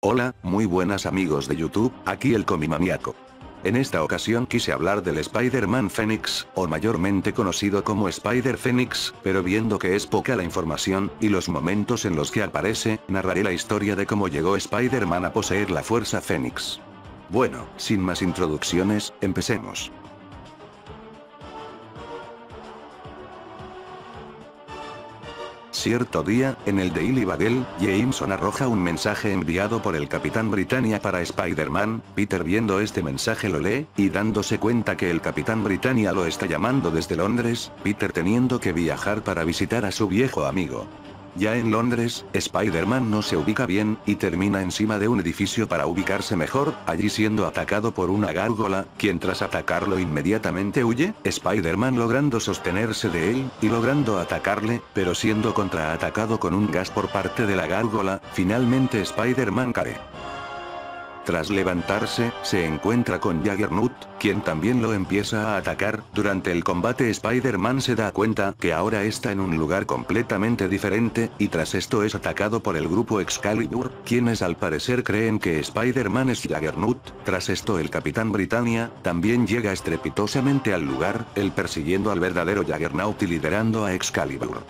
Hola, muy buenas amigos de YouTube, aquí el ComiManiaco. En esta ocasión quise hablar del Spider-Man Fénix, o mayormente conocido como Spider Fénix, pero viendo que es poca la información, y los momentos en los que aparece, narraré la historia de cómo llegó Spider-Man a poseer la fuerza Fénix. Bueno, sin más introducciones, empecemos. Cierto día, en el Daily Bugle, Jameson arroja un mensaje enviado por el Capitán Britania para Spider-Man. Peter, viendo este mensaje, lo lee, y dándose cuenta que el Capitán Britania lo está llamando desde Londres, Peter teniendo que viajar para visitar a su viejo amigo. Ya en Londres, Spider-Man no se ubica bien, y termina encima de un edificio para ubicarse mejor, allí siendo atacado por una gárgola, quien tras atacarlo inmediatamente huye, Spider-Man logrando sostenerse de él, y logrando atacarle, pero siendo contraatacado con un gas por parte de la gárgola, finalmente Spider-Man cae. Tras levantarse, se encuentra con Juggernaut, quien también lo empieza a atacar. Durante el combate Spider-Man se da cuenta que ahora está en un lugar completamente diferente, y tras esto es atacado por el grupo Excalibur, quienes al parecer creen que Spider-Man es Juggernaut. Tras esto el Capitán Britania también llega estrepitosamente al lugar, él persiguiendo al verdadero Juggernaut y liderando a Excalibur.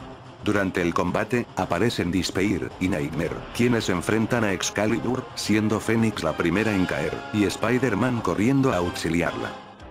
Durante el combate, aparecen Despair y Nightmare, quienes enfrentan a Excalibur, siendo Fénix la primera en caer, y Spider-Man corriendo a auxiliarla.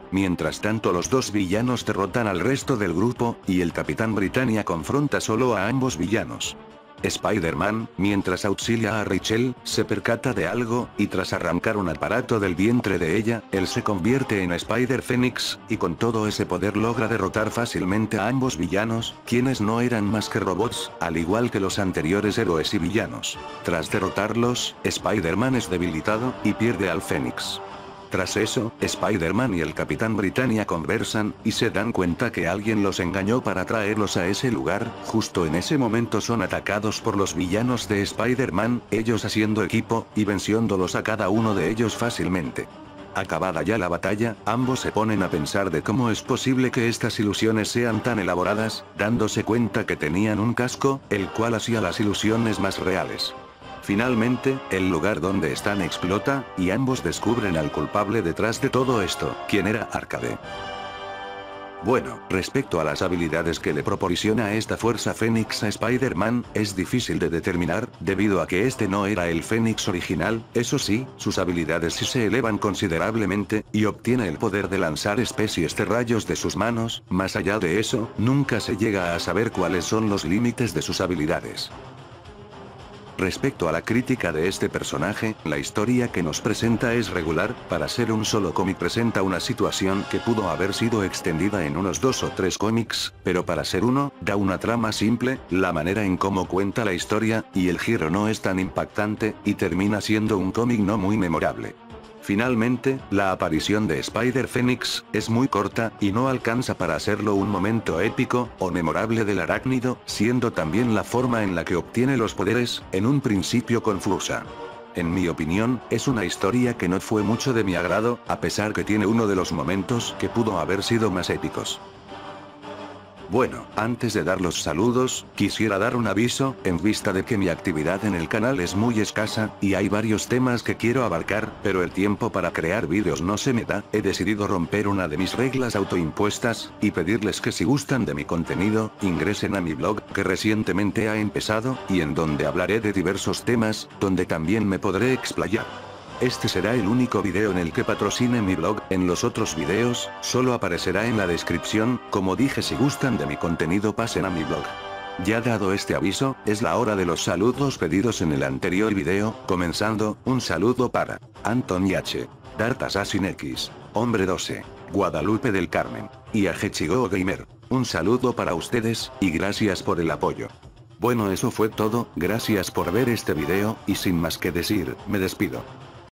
Mientras tanto los dos villanos derrotan al resto del grupo, y el Capitán Britania confronta solo a ambos villanos. Spider-Man, mientras auxilia a Rachel, se percata de algo, y tras arrancar un aparato del vientre de ella, él se convierte en Spider-Fénix, y con todo ese poder logra derrotar fácilmente a ambos villanos, quienes no eran más que robots, al igual que los anteriores héroes y villanos. Tras derrotarlos, Spider-Man es debilitado, y pierde al Fénix. Tras eso, Spider-Man y el Capitán Britania conversan, y se dan cuenta que alguien los engañó para traerlos a ese lugar. Justo en ese momento son atacados por los villanos de Spider-Man, ellos haciendo equipo, y venciéndolos a cada uno de ellos fácilmente. Acabada ya la batalla, ambos se ponen a pensar de cómo es posible que estas ilusiones sean tan elaboradas, dándose cuenta que tenían un casco, el cual hacía las ilusiones más reales. Finalmente, el lugar donde están explota, y ambos descubren al culpable detrás de todo esto, quien era Arcade. Bueno, respecto a las habilidades que le proporciona esta fuerza Fénix a Spider-Man, es difícil de determinar, debido a que este no era el Fénix original. Eso sí, sus habilidades sí se elevan considerablemente, y obtiene el poder de lanzar especies de rayos de sus manos. Más allá de eso, nunca se llega a saber cuáles son los límites de sus habilidades. Respecto a la crítica de este personaje, la historia que nos presenta es regular, para ser un solo cómic presenta una situación que pudo haber sido extendida en unos 2 o 3 cómics, pero para ser uno, da una trama simple, la manera en cómo cuenta la historia, y el giro no es tan impactante, y termina siendo un cómic no muy memorable. Finalmente, la aparición de Spider-Fénix es muy corta, y no alcanza para hacerlo un momento épico o memorable del arácnido, siendo también la forma en la que obtiene los poderes, en un principio confusa. En mi opinión, es una historia que no fue mucho de mi agrado, a pesar que tiene uno de los momentos que pudo haber sido más épicos. Bueno, antes de dar los saludos, quisiera dar un aviso, en vista de que mi actividad en el canal es muy escasa, y hay varios temas que quiero abarcar, pero el tiempo para crear vídeos no se me da. He decidido romper una de mis reglas autoimpuestas, y pedirles que si gustan de mi contenido, ingresen a mi blog, que recientemente ha empezado, y en donde hablaré de diversos temas, donde también me podré explayar. Este será el único video en el que patrocine mi blog, en los otros videos, solo aparecerá en la descripción. Como dije, si gustan de mi contenido pasen a mi blog. Ya dado este aviso, es la hora de los saludos pedidos en el anterior video, comenzando, un saludo para Anton H. Dartasasinx, Hombre 12, Guadalupe del Carmen, y a Hechigo Gamer. Un saludo para ustedes, y gracias por el apoyo. Bueno, eso fue todo, gracias por ver este video, y sin más que decir, me despido.